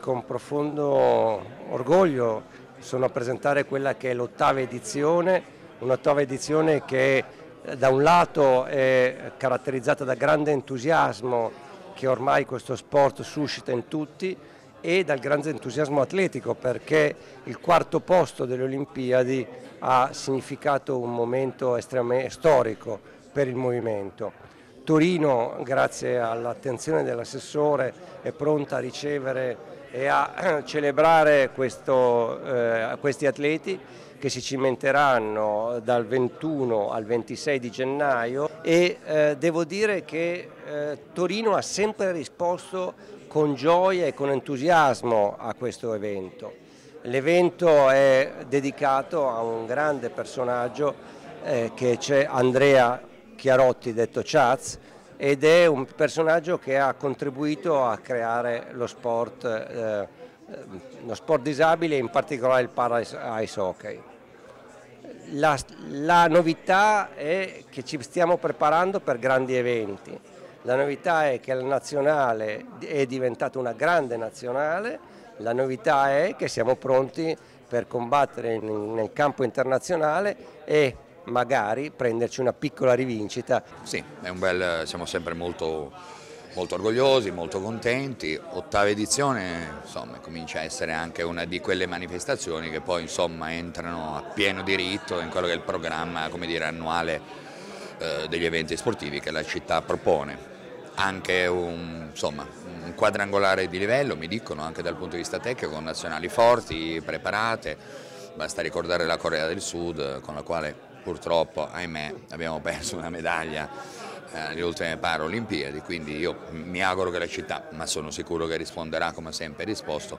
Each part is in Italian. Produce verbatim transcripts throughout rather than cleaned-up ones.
Con profondo orgoglio sono a presentare quella che è l'ottava edizione, un'ottava edizione che da un lato è caratterizzata da grande entusiasmo che ormai questo sport suscita in tutti e dal grande entusiasmo atletico, perché il quarto posto delle Olimpiadi ha significato un momento estremamente storico per il movimento. Torino, grazie all'attenzione dell'assessore, è pronta a ricevere e a celebrare questo, eh, questi atleti che si cimenteranno dal ventuno al ventisei di gennaio e eh, devo dire che eh, Torino ha sempre risposto con gioia e con entusiasmo a questo evento. L'evento è dedicato a un grande personaggio eh, che c'è, Andrea Chiarotti, detto Chaz, ed è un personaggio che ha contribuito a creare lo sport, eh, lo sport disabile, in particolare il PARA ICE HOCKEY. La, la novità è che ci stiamo preparando per grandi eventi. La novità è che la nazionale è diventata una grande nazionale, la novità è che siamo pronti per combattere in, nel campo internazionale e magari prenderci una piccola rivincita. Sì, è un bel, siamo sempre molto, molto orgogliosi, molto contenti. Ottava edizione, insomma, comincia a essere anche una di quelle manifestazioni che poi, insomma, entrano a pieno diritto in quello che è il programma, come dire, annuale eh, degli eventi sportivi che la città propone. Anche un, insomma, un quadrangolare di livello, mi dicono, anche dal punto di vista tecnico, con nazionali forti, preparate. Basta ricordare la Corea del Sud, con la quale purtroppo, ahimè, abbiamo perso una medaglia alle eh, ultime Paralimpiadi, quindi io mi auguro che la città, ma sono sicuro che risponderà come sempre risposto,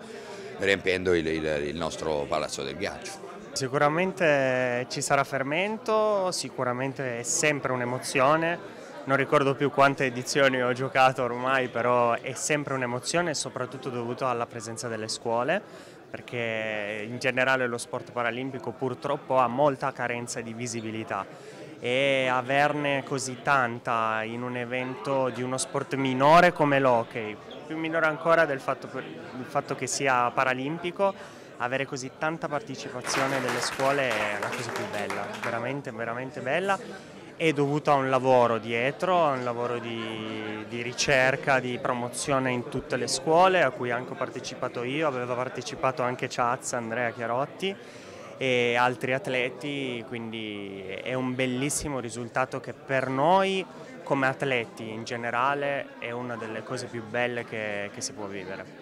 riempiendo il, il, il nostro Palazzo del Ghiaccio. Sicuramente ci sarà fermento, sicuramente è sempre un'emozione, non ricordo più quante edizioni ho giocato ormai, però è sempre un'emozione, soprattutto dovuto alla presenza delle scuole, perché in generale lo sport paralimpico purtroppo ha molta carenza di visibilità e averne così tanta in un evento di uno sport minore come l'hockey, più minore ancora del fatto, del fatto che sia paralimpico, avere così tanta partecipazione delle scuole è la cosa più bella, veramente veramente bella. È dovuto a un lavoro dietro, a un lavoro di, di ricerca, di promozione in tutte le scuole, a cui anche ho partecipato io, aveva partecipato anche Chaz, Andrea Chiarotti e altri atleti, quindi è un bellissimo risultato che per noi come atleti in generale è una delle cose più belle che, che si può vivere.